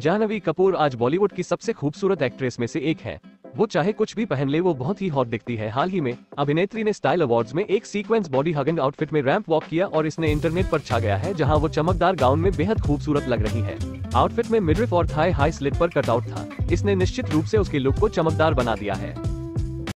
जाह्नवी कपूर आज बॉलीवुड की सबसे खूबसूरत एक्ट्रेस में से एक है। वो चाहे कुछ भी पहन ले वो बहुत ही हॉट दिखती है। हाल ही में अभिनेत्री ने स्टाइल अवार्ड्स में एक सीक्वेंस बॉडी हगिंग आउटफिट में रैंप वॉक किया और इसने इंटरनेट पर छा गया है, जहां वो चमकदार गाउन में बेहद खूबसूरत लग रही है। आउटफिट में मिडरिफ और थाई हाई स्लिट पर कटआउट था। इसने निश्चित रूप से उसके लुक को चमकदार बना दिया है।